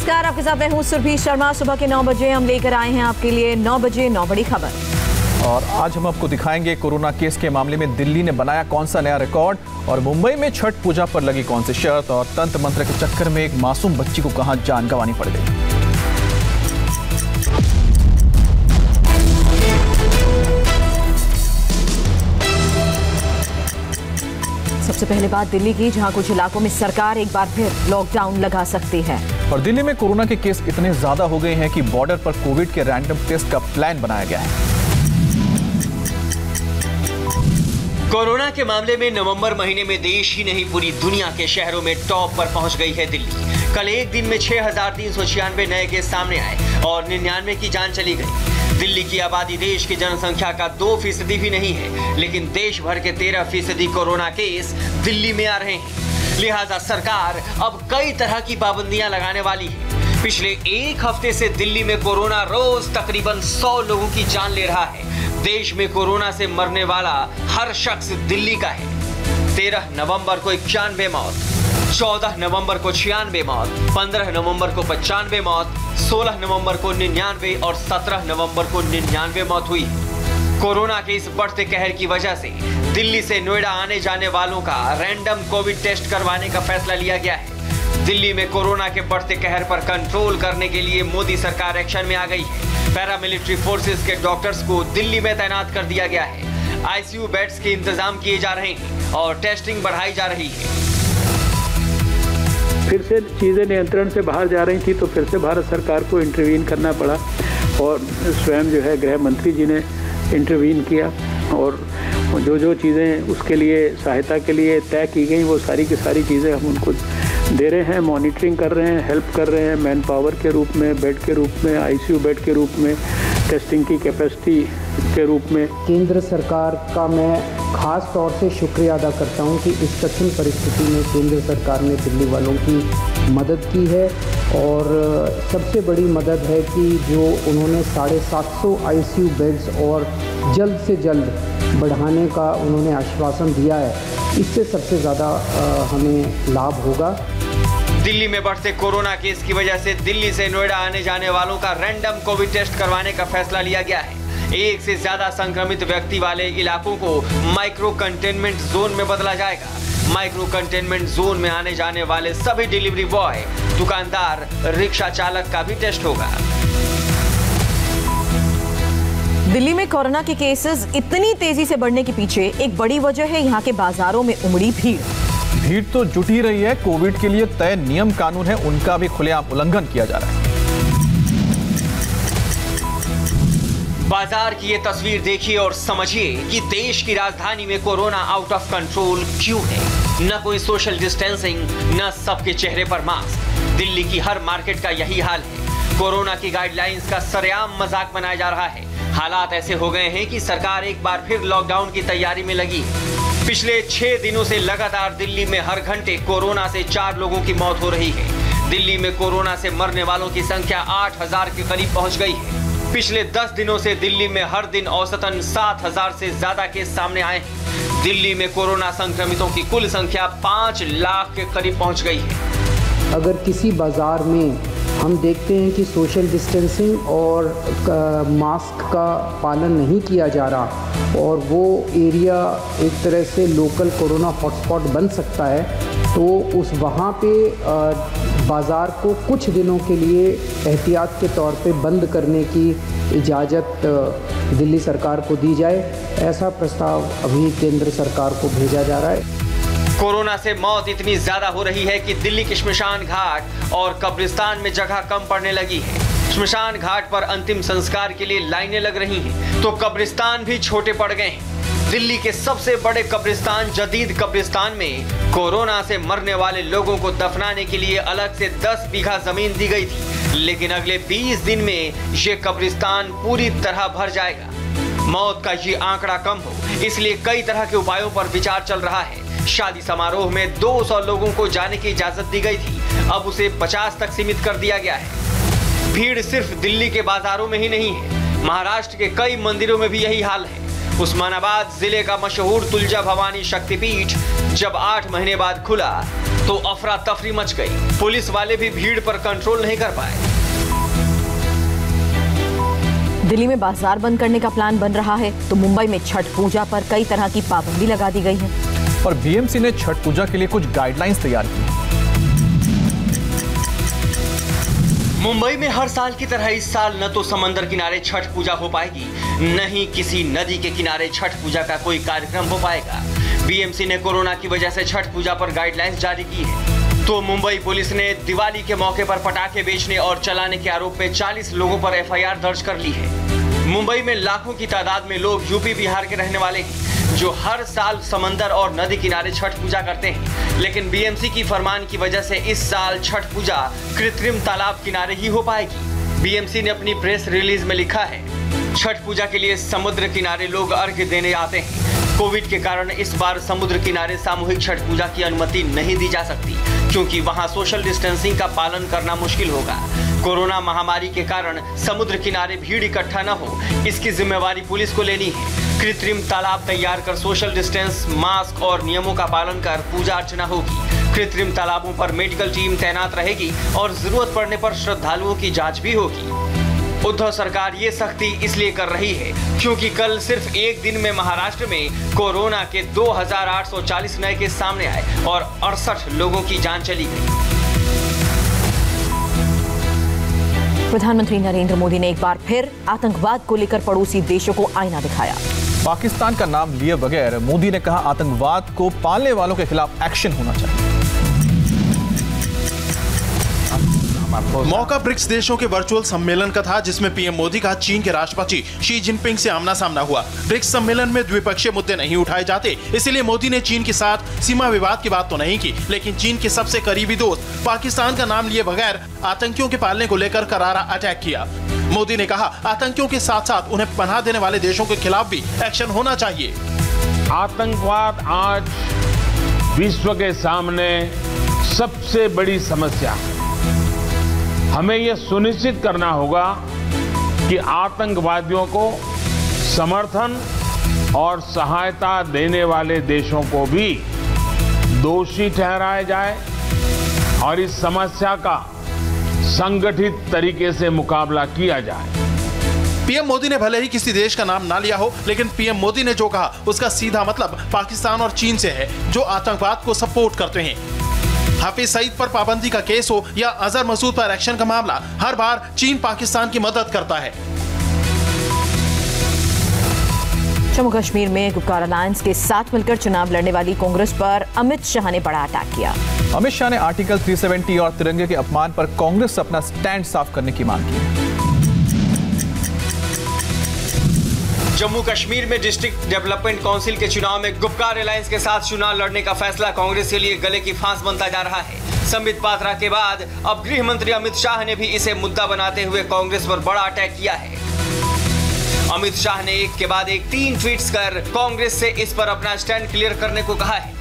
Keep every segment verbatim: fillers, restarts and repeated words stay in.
नमस्कार, आपके साथ मैं हूँ सुरभी शर्मा। सुबह के नौ बजे हम लेकर आए हैं आपके लिए नौ बजे नौ बड़ी खबर। और आज हम आपको दिखाएंगे कोरोना केस के मामले में दिल्ली ने बनाया कौन सा नया रिकॉर्ड, और मुंबई में छठ पूजा पर लगी कौन सी शर्त, और तंत्र मंत्र के चक्कर में एक मासूम बच्ची को कहाँ जान गंवानी पड़ गई। सबसे पहले बात दिल्ली की, जहां कुछ इलाकों में सरकार एक बार फिर लॉकडाउन लगा सकती है। और दिल्ली में कोरोना के केस इतने ज्यादा हो गए हैं कि बॉर्डर पर कोविड के रैंडम टेस्ट का प्लान बनाया गया है। कोरोना के मामले में नवंबर महीने में देश ही नहीं पूरी दुनिया के शहरों में टॉप पर पहुंच गई है दिल्ली। कल एक दिन में छह हजार तीन सौ छियानवे नए केस सामने आए और निन्यानवे की जान चली गई। दिल्ली की आबादी देश की जनसंख्या का दो फीसदी भी नहीं है, लेकिन देश भर के तेरह फीसदी कोरोना केस दिल्ली में आ रहे हैं। लिहाजा सरकार अब कई तरह की पाबंदियां लगाने वाली है। पिछले एक हफ्ते से दिल्ली में कोरोना रोज तकरीबन सौ लोगों की जान ले रहा है। देश में कोरोना से मरने वाला हर शख्स दिल्ली का है। तेरह नवम्बर को इक्यानवे मौत, चौदह नवंबर को छियानवे मौत, पंद्रह नवंबर को पचानवे मौत, सोलह नवंबर को निन्यानवे और सत्रह नवंबर को निन्यानवे मौत हुई। कोरोना के इस बढ़ते कहर की वजह से दिल्ली से नोएडा आने जाने वालों का रैंडम कोविड टेस्ट करवाने का फैसला लिया गया है। दिल्ली में कोरोना के बढ़ते कहर पर कंट्रोल करने के लिए मोदी सरकार एक्शन में आ गई है। पैरामिलिट्री फोर्सेज के डॉक्टर्स को दिल्ली में तैनात कर दिया गया है। आईसीयू बेड्स के इंतजाम किए जा रहे हैं और टेस्टिंग बढ़ाई जा रही है। फिर से चीज़ें नियंत्रण से बाहर जा रही थी तो फिर से भारत सरकार को इंटरवीन करना पड़ा और स्वयं जो है गृह मंत्री जी ने इंटरवीन किया और जो जो चीज़ें उसके लिए सहायता के लिए तय की गई वो सारी की सारी चीज़ें हम उनको दे रहे हैं, मॉनिटरिंग कर रहे हैं, हेल्प कर रहे हैं, मैन पावर के रूप में, बेड के रूप में, आईसीयू बेड के रूप में, टेस्टिंग की कैपेसिटी के रूप में। केंद्र सरकार का मैं खास तौर से शुक्रिया अदा करता हूं कि इस कठिन परिस्थिति में केंद्र सरकार ने दिल्ली वालों की मदद की है और सबसे बड़ी मदद है कि जो उन्होंने साढ़े सात सौ आई सी यू बेड्स और जल्द से जल्द बढ़ाने का उन्होंने आश्वासन दिया है। इससे सबसे ज़्यादा हमें लाभ होगा। दिल्ली में बढ़ते कोरोना केस की वजह से दिल्ली से नोएडा आने जाने वालों का रैंडम कोविड टेस्ट करवाने का फैसला लिया गया है। एक से ज्यादा संक्रमित व्यक्ति वाले इलाकों को माइक्रो कंटेनमेंट जोन में बदला जाएगा। माइक्रो कंटेनमेंट जोन में आने जाने वाले सभी डिलीवरी बॉय, दुकानदार, रिक्शा चालक का भी टेस्ट होगा। दिल्ली में कोरोना के केसेस इतनी तेजी से बढ़ने के पीछे एक बड़ी वजह है यहाँ के बाजारों में उमड़ी भीड़। भीड़ तो जुटी रही है, कोविड के लिए तय नियम कानून है उनका भी खुलेआम उल्लंघन किया जा रहा है। बाजार की ये तस्वीर देखिए और समझिए कि देश की राजधानी में कोरोना आउट ऑफ कंट्रोल क्यों है। न कोई सोशल डिस्टेंसिंग, न सबके चेहरे पर मास्क। दिल्ली की हर मार्केट का यही हाल है। कोरोना की गाइडलाइंस का सरेआम मजाक बनाया जा रहा है। हालात ऐसे हो गए हैं कि सरकार एक बार फिर लॉकडाउन की तैयारी में लगी। पिछले छह दिनों से लगातार दिल्ली में हर घंटे कोरोना से चार लोगों की मौत हो रही है। दिल्ली में कोरोना से मरने वालों की संख्या आठ हजार के करीब पहुँच गई है। पिछले दस दिनों से दिल्ली में हर दिन औसतन सात हजार से ज्यादा केस सामने आए हैं। दिल्ली में कोरोना संक्रमितों की कुल संख्या पाँच लाख के करीब पहुंच गई है। अगर किसी बाजार में हम देखते हैं कि सोशल डिस्टेंसिंग और मास्क का पालन नहीं किया जा रहा और वो एरिया एक तरह से लोकल कोरोना हॉटस्पॉट बन सकता है, तो उस वहाँ पे बाज़ार को कुछ दिनों के लिए एहतियात के तौर पे बंद करने की इजाज़त दिल्ली सरकार को दी जाए, ऐसा प्रस्ताव अभी केंद्र सरकार को भेजा जा रहा है। कोरोना से मौत इतनी ज़्यादा हो रही है कि दिल्ली के श्मशान घाट और कब्रिस्तान में जगह कम पड़ने लगी है। श्मशान घाट पर अंतिम संस्कार के लिए लाइनें लग रही हैं तो कब्रिस्तान भी छोटे पड़ गए हैं। दिल्ली के सबसे बड़े कब्रिस्तान जदीद कब्रिस्तान में कोरोना से मरने वाले लोगों को दफनाने के लिए अलग से दस बीघा जमीन दी गई थी, लेकिन अगले बीस दिन में ये कब्रिस्तान पूरी तरह भर जाएगा। मौत का ये आंकड़ा कम हो, इसलिए कई तरह के उपायों पर विचार चल रहा है। शादी समारोह में दो सौ लोगों को जाने की इजाजत दी गई थी, अब उसे पचास तक सीमित कर दिया गया है। भीड़ सिर्फ दिल्ली के बाजारों में ही नहीं है, महाराष्ट्र के कई मंदिरों में भी यही हाल है। उस्मानाबाद जिले का मशहूर तुलजा भवानी शक्तिपीठ जब आठ महीने बाद खुला तो अफरा तफरी मच गई। पुलिस वाले भी भीड़ पर कंट्रोल नहीं कर पाए। दिल्ली में बाजार बंद करने का प्लान बन रहा है तो मुंबई में छठ पूजा पर कई तरह की पाबंदी लगा दी गई है। और बीएमसी ने छठ पूजा के लिए कुछ गाइडलाइंस तैयार की। मुंबई में हर साल की तरह इस साल न तो समंदर किनारे छठ पूजा हो पाएगी, न ही किसी नदी के किनारे छठ पूजा का कोई कार्यक्रम हो पाएगा। बीएमसी ने कोरोना की वजह से छठ पूजा पर गाइडलाइंस जारी की है। तो मुंबई पुलिस ने दिवाली के मौके पर पटाखे बेचने और चलाने के आरोप में चालीस लोगों पर एफआईआर दर्ज कर ली है। मुंबई में लाखों की तादाद में लोग यूपी बिहार के रहने वाले हैं जो हर साल समंदर और नदी किनारे छठ पूजा करते हैं, लेकिन बीएमसी की फरमान की वजह से इस साल छठ पूजा कृत्रिम तालाब किनारे ही हो पाएगी। बीएमसी ने अपनी प्रेस रिलीज में लिखा है, छठ पूजा के लिए समुद्र किनारे लोग अर्घ्य देने आते हैं। कोविड के कारण इस बार समुद्र किनारे सामूहिक छठ पूजा की अनुमति नहीं दी जा सकती क्योंकि वहां सोशल डिस्टेंसिंग का पालन करना मुश्किल होगा। कोरोना महामारी के कारण समुद्र किनारे भीड़ इकट्ठा न हो, इसकी जिम्मेवारी पुलिस को लेनी है। कृत्रिम तालाब तैयार कर सोशल डिस्टेंस, मास्क और नियमों का पालन कर पूजा अर्चना होगी। कृत्रिम तालाबों पर मेडिकल टीम तैनात रहेगी और जरूरत पड़ने पर श्रद्धालुओं की जाँच भी होगी। उद्धव सरकार ये सख्ती इसलिए कर रही है क्योंकि कल सिर्फ एक दिन में महाराष्ट्र में कोरोना के दो हजार आठ सौ चालीस नए केस सामने आए और अड़सठ लोगों की जान चली गई। प्रधानमंत्री नरेंद्र मोदी ने एक बार फिर आतंकवाद को लेकर पड़ोसी देशों को आईना दिखाया। पाकिस्तान का नाम लिए बगैर मोदी ने कहा, आतंकवाद को पालने वालों के खिलाफ एक्शन होना चाहिए। मौका ब्रिक्स देशों के वर्चुअल सम्मेलन का था जिसमें पीएम मोदी का चीन के राष्ट्रपति शी जिनपिंग से आमना सामना हुआ। ब्रिक्स सम्मेलन में द्विपक्षीय मुद्दे नहीं उठाए जाते, इसीलिए मोदी ने चीन के साथ सीमा विवाद की बात तो नहीं की, लेकिन चीन के सबसे करीबी दोस्त पाकिस्तान का नाम लिए बगैर आतंकियों के पालने को लेकर करारा अटैक किया। मोदी ने कहा, आतंकियों के साथ साथ उन्हें पनाह देने वाले देशों के खिलाफ भी एक्शन होना चाहिए। आतंकवाद आज विश्व के सामने सबसे बड़ी समस्या है। हमें यह सुनिश्चित करना होगा कि आतंकवादियों को समर्थन और सहायता देने वाले देशों को भी दोषी ठहराया जाए और इस समस्या का संगठित तरीके से मुकाबला किया जाए। पीएम मोदी ने भले ही किसी देश का नाम ना लिया हो, लेकिन पीएम मोदी ने जो कहा उसका सीधा मतलब पाकिस्तान और चीन से है जो आतंकवाद को सपोर्ट करते हैं। हाफिज सईद पर पाबंदी का केस हो या अजहर मसूद पर एक्शन का मामला, हर बार चीन पाकिस्तान की मदद करता है। जम्मू कश्मीर में गुपकार अलायंस के साथ मिलकर चुनाव लड़ने वाली कांग्रेस पर अमित शाह ने बड़ा अटैक किया। अमित शाह ने आर्टिकल तीन सौ सत्तर और तिरंगे के अपमान पर कांग्रेस से अपना स्टैंड साफ करने की मांग की। जम्मू कश्मीर में डिस्ट्रिक्ट डेवलपमेंट काउंसिल के चुनाव में गुपकार अलायंस के साथ चुनाव लड़ने का फैसला कांग्रेस के लिए गले की फांस बनता जा रहा है। संबित पात्रा के बाद अब गृह मंत्री अमित शाह ने भी इसे मुद्दा बनाते हुए कांग्रेस पर बड़ा अटैक किया है। अमित शाह ने एक के बाद एक तीन ट्वीट्स कर कांग्रेस से इस पर अपना स्टैंड क्लियर करने को कहा है।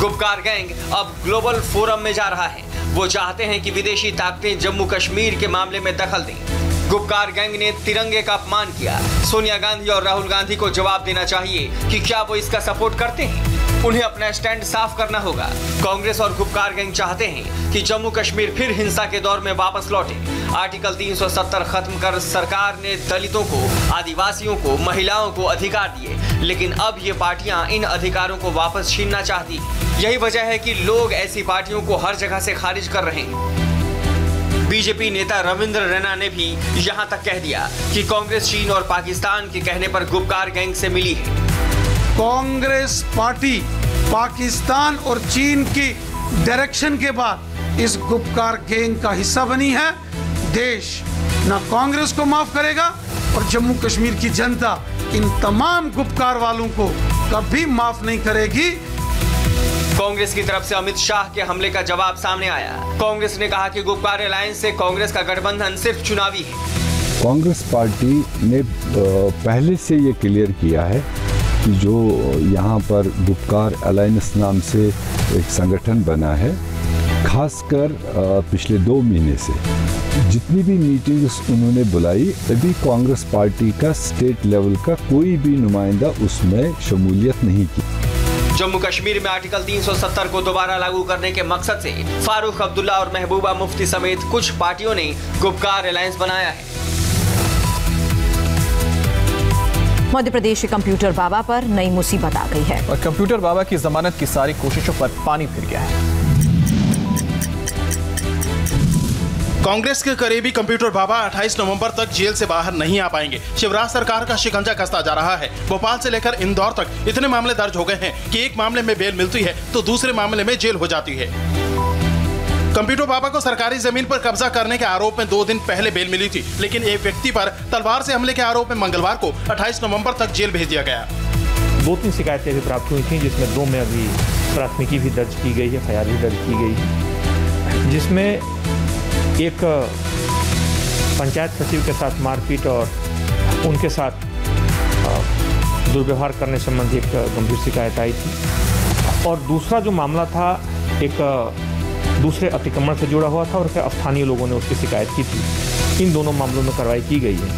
गुपकार गैंग अब ग्लोबल फोरम में जा रहा है। वो चाहते हैं कि विदेशी ताकतें जम्मू कश्मीर के मामले में दखल दें। गुपकार गैंग ने तिरंगे का अपमान किया। सोनिया गांधी और राहुल गांधी को जवाब देना चाहिए कि क्या वो इसका सपोर्ट करते हैं। उन्हें अपना स्टैंड साफ करना होगा। कांग्रेस और गुपकार गैंग चाहते हैं कि जम्मू कश्मीर फिर हिंसा के दौर में वापस लौटे। आर्टिकल तीन सौ सत्तर खत्म कर सरकार ने दलितों को, आदिवासियों को, महिलाओं को अधिकार दिए, लेकिन अब ये पार्टियां इन अधिकारों को वापस छीनना चाहती। यही वजह है कि लोग ऐसी पार्टियों को हर जगह से खारिज कर रहे हैं। बीजेपी नेता रविंद्र रैना ने भी यहां तक कह दिया कि कांग्रेस चीन और पाकिस्तान के कहने पर गुपकार गैंग से मिली है। कांग्रेस पार्टी पाकिस्तान और चीन की डायरेक्शन के बाद इस गुपकार गैंग का हिस्सा बनी है। देश न कांग्रेस को माफ करेगा और जम्मू कश्मीर की जनता इन तमाम गुपकार वालों को कभी माफ नहीं करेगी। कांग्रेस की तरफ से अमित शाह के हमले का जवाब सामने आया। कांग्रेस ने कहा कि गुपकार अलायंस से कांग्रेस का गठबंधन सिर्फ चुनावी है। कांग्रेस पार्टी ने पहले से ये क्लियर किया है कि जो यहाँ पर गुपकार अलायंस नाम से एक संगठन बना है, खासकर पिछले दो महीने से जितनी भी मीटिंग्स उन्होंने बुलाई, अभी कांग्रेस पार्टी का स्टेट लेवल का कोई भी नुमाइंदा उसमें शमूलियत नहीं की। जम्मू कश्मीर में आर्टिकल तीन सौ सत्तर को दोबारा लागू करने के मकसद से फारूख अब्दुल्ला और महबूबा मुफ्ती समेत कुछ पार्टियों ने गुपकार अलायंस बनाया है। मध्य प्रदेश के कंप्यूटर बाबा पर नई मुसीबत आ गई है और कंप्यूटर बाबा की जमानत की सारी कोशिशों पर पानी फिर गया है। कांग्रेस के करीबी कंप्यूटर बाबा अट्ठाईस नवंबर तक जेल से बाहर नहीं आ पाएंगे। शिवराज सरकार का शिकंजा कसता जा रहा है। भोपाल से लेकर इंदौर तक इतने मामले दर्ज हो गए हैं कि एक मामले में बेल मिलती है तो दूसरे मामले में जेल हो जाती है। कंप्यूटर बाबा को सरकारी जमीन पर कब्जा करने के आरोप में दो दिन पहले बेल मिली थी, लेकिन एक व्यक्ति पर तलवार से हमले के आरोप में मंगलवार को अट्ठाईस नवम्बर तक जेल भेज दिया गया। दो तीन शिकायतें भी प्राप्त हुई थी, जिसमें दो में अभी प्राथमिकी भी दर्ज की गई है, एफ आई आर भी दर्ज की गई, जिसमें एक पंचायत सचिव के साथ मारपीट और उनके साथ दुर्व्यवहार करने संबंधी एक गंभीर शिकायत आई थी। और दूसरा जो मामला था एक दूसरे अतिक्रमण से जुड़ा हुआ था और स्थानीय लोगों ने उसकी शिकायत की थी। इन दोनों मामलों में कार्रवाई की गई है।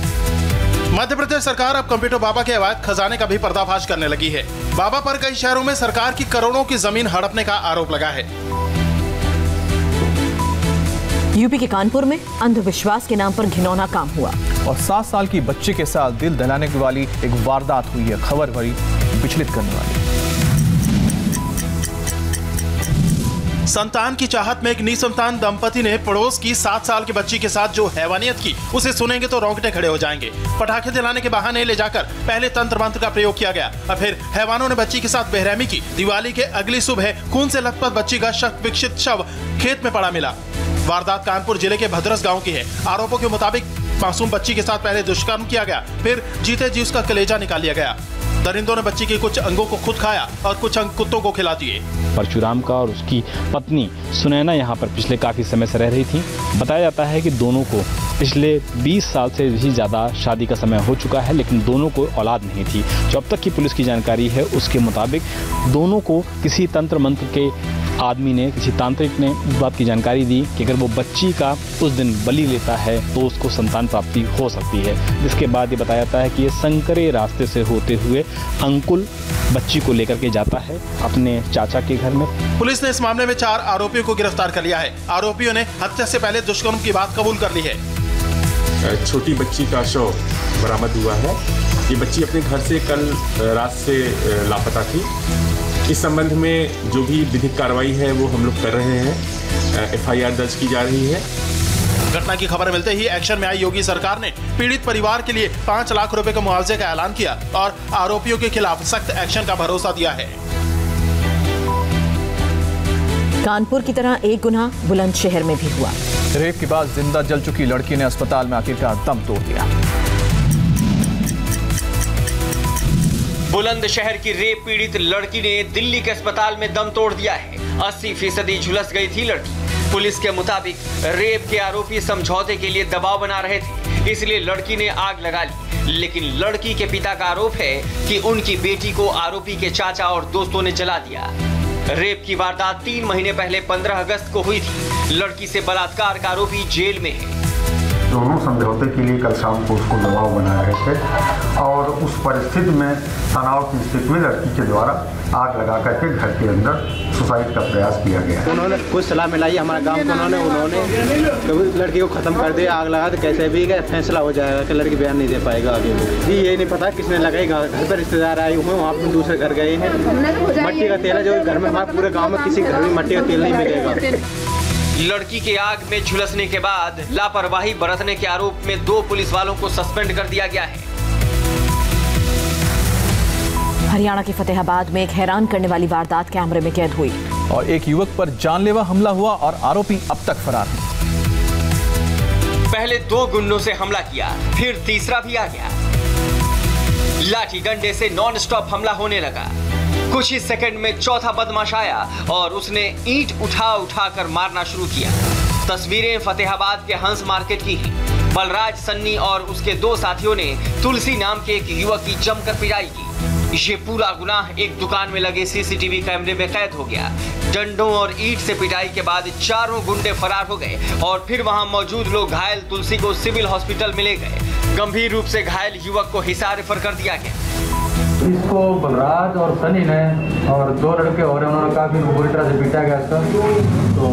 मध्य प्रदेश सरकार अब कंप्यूटर बाबा के अवैध खजाने का भी पर्दाफाश करने लगी है। बाबा पर कई शहरों में सरकार की करोड़ों की जमीन हड़पने का आरोप लगा है। यूपी के कानपुर में अंधविश्वास के नाम पर घिनौना काम हुआ और सात साल की बच्ची के साथ दिल दहलाने वाली एक वारदात हुई है। खबर भरी विचलित करने वाली। संतान की चाहत में एक निसंतान दंपति ने पड़ोस की सात साल की बच्ची के साथ जो हैवानियत की, उसे सुनेंगे तो रोंगटे खड़े हो जाएंगे। पटाखे जलाने के बहाने ले जाकर पहले तंत्र मंत्र का प्रयोग किया गया और फिर हैवानों ने बच्ची के साथ बेरहमी की। दिवाली के अगली सुबह खून से लथपथ बच्ची का शक विक्षित शव खेत में पड़ा मिला। वारदात कानपुर जिले के भद्रस गांव की है। आरोपों के मुताबिक मासूम बच्ची के साथ पहले दुष्कर्म किया गया, फिर जीते जी उसका कलेजा निकाल लिया गया। दरिंदों ने बच्ची के कुछ अंगों को खुद खाया और कुछ अंग कुत्तों को खिला दिए। परशुराम का और उसकी पत्नी सुनैना यहाँ पर पिछले काफी समय से रह रही थी। बताया जाता है कि दोनों को पिछले बीस साल से भी ज़्यादा शादी का समय हो चुका है, लेकिन दोनों को औलाद नहीं थी। जो अब तक की पुलिस की जानकारी है उसके मुताबिक दोनों को किसी तंत्र मंत्र के आदमी ने, किसी तांत्रिक ने इस बात की जानकारी दी कि अगर वो बच्ची का उस दिन बलि लेता है तो उसको संतान प्राप्ति हो सकती है। इसके बाद ये बताया जाता है कि ये संकरे रास्ते से होते हुए अंकुल बच्ची को लेकर के जाता है अपने चाचा के घर में। पुलिस ने इस मामले में चार आरोपियों को गिरफ्तार कर लिया है। आरोपियों ने हत्या से पहले दुष्कर्म की बात कबूल कर ली है। छोटी बच्ची का शव बरामद हुआ है। ये बच्ची अपने घर से कल रात से लापता थी। इस संबंध में जो भी विधिक कार्रवाई है वो हम लोग कर रहे हैं। एफ आई आर दर्ज की जा रही है। घटना की खबर मिलते ही एक्शन में आई योगी सरकार ने पीड़ित परिवार के लिए पाँच लाख रुपए के मुआवजे का ऐलान किया और आरोपियों के खिलाफ सख्त एक्शन का भरोसा दिया है। कानपुर की तरह एक गुना बुलंदशहर में भी हुआ। रेप के बाद जिंदा जल चुकी लड़की ने अस्पताल में आखिरकार दम तोड़ दिया। बुलंदशहर की रेप पीड़ित लड़की ने दिल्ली के अस्पताल में दम तोड़ दिया है। अस्सी फीसदी झुलस गई थी लड़की। पुलिस के मुताबिक रेप के आरोपी समझौते के लिए दबाव बना रहे थे, इसलिए लड़की ने आग लगा ली। लेकिन लड़की के पिता का आरोप है कि उनकी बेटी को आरोपी के चाचा और दोस्तों ने जला दिया। रेप की वारदात तीन महीने पहले पंद्रह अगस्त को हुई थी। लड़की से बलात्कार का आरोपी जेल में है। दोनों समझौते के लिए कल शाम को उसको दबाव बना रहे थे और उस परिस्थिति में तनाव की स्थिति में लड़की के द्वारा आग लगा करके घर के अंदर सुसाइड का प्रयास किया गया। उन्होंने कुछ सलाह मिलाई हमारे गांव को, उन्होंने उन्होंने लड़की को खत्म कर दिया, आग लगा, तो कैसे भी फैसला हो जाएगा कि लड़की बयान नहीं दे पाएगा आगे। जी ये नहीं पता किसने लगाएगा। घर पर रिश्तेदार आए हुए, वहाँ पर दूसरे घर गए हैं। मट्टी का तेल जो घर में, हमारे पूरे गाँव में किसी घर में मट्टी का तेल नहीं मिलेगा। लड़की के आग में झुलसने के बाद लापरवाही बरतने के आरोप में दो पुलिस वालों को सस्पेंड कर दिया गया है। हरियाणा के फतेहाबाद में एक हैरान करने वाली वारदात कैमरे में कैद हुई और एक युवक पर जानलेवा हमला हुआ और आरोपी अब तक फरार है। पहले दो गुंडों से हमला किया, फिर तीसरा भी आ गया। लाठी डंडे से नॉन स्टॉप हमला होने लगा। कुछ ही सेकंड में चौथा बदमाश आया और उसने ईंट उठा उठा कर मारना शुरू किया। तस्वीरें फतेहाबाद के हंस मार्केट की हैं। बलराज, सन्नी और उसके दो साथियों ने तुलसी नाम के एक युवक की जमकर पिटाई की। ये पूरा गुनाह एक दुकान में लगे सीसीटीवी कैमरे में कैद हो गया। डंडों और ईंट से पिटाई के बाद चारों गुंडे फरार हो गए और फिर वहां मौजूद लोग घायल तुलसी को सिविल हॉस्पिटल में ले गए। गंभीर रूप से घायल युवक को हिसार रेफर कर दिया गया। इसको बलराज और सनी ने और दो लड़के और उन्होंने कहा कि पूरी तरह से पीटा गया था, तो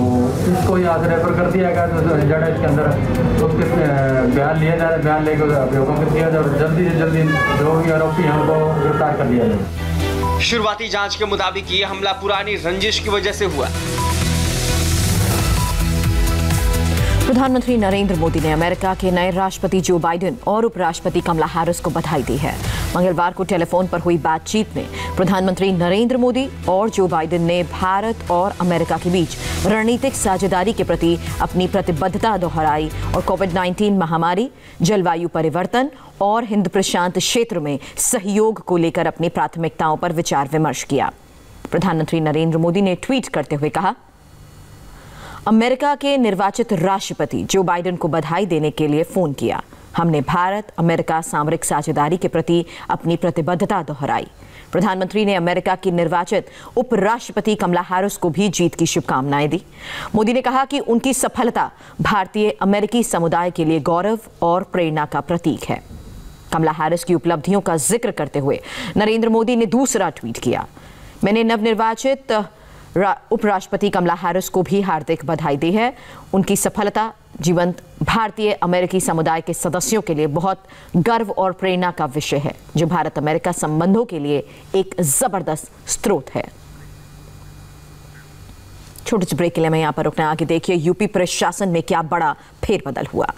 इसको यहाँ से रेफर कर दिया गया। तो इंजर्ड है इसके अंदर, उसके बयान लिए जा रहे, बयान लेकर अभियोगों के दिया जाए, जल्दी से जल्दी जो भी आरोपी हैं उनको गिरफ्तार कर लिया जाए। शुरुआती जाँच के मुताबिक ये हमला पुरानी रंजिश की वजह से हुआ। प्रधानमंत्री नरेंद्र मोदी ने अमेरिका के नए राष्ट्रपति जो बाइडेन और उपराष्ट्रपति कमला हैरिस को बधाई दी है। मंगलवार को टेलीफोन पर हुई बातचीत में प्रधानमंत्री नरेंद्र मोदी और जो बाइडेन ने भारत और अमेरिका के बीच रणनीतिक साझेदारी के प्रति अपनी प्रतिबद्धता दोहराई और कोविड उन्नीस महामारी, जलवायु परिवर्तन और हिंद प्रशांत क्षेत्र में सहयोग को लेकर अपनी प्राथमिकताओं पर विचार विमर्श किया। प्रधानमंत्री नरेंद्र मोदी ने ट्वीट करते हुए कहा, अमेरिका के निर्वाचित राष्ट्रपति जो बाइडेन को बधाई देने के लिए फोन किया। हमने भारत अमेरिका सामरिक साझेदारी के प्रति अपनी प्रतिबद्धता दोहराई। प्रधानमंत्री ने अमेरिका की निर्वाचित उपराष्ट्रपति कमला हैरिस को भी जीत की शुभकामनाएं दी। मोदी ने कहा कि उनकी सफलता भारतीय अमेरिकी समुदाय के लिए गौरव और प्रेरणा का प्रतीक है। कमला हैरिस की उपलब्धियों का जिक्र करते हुए नरेंद्र मोदी ने दूसरा ट्वीट किया, मैंने नवनिर्वाचित उपराष्ट्रपति कमला हैरिस को भी हार्दिक बधाई दी है। उनकी सफलता जीवंत भारतीय अमेरिकी समुदाय के सदस्यों के लिए बहुत गर्व और प्रेरणा का विषय है, जो भारत अमेरिका संबंधों के लिए एक जबरदस्त स्रोत है। छोटे से ब्रेक के लिए मैं यहाँ पर रुकना। आगे देखिए यूपी प्रशासन में क्या बड़ा फेरबदल हुआ।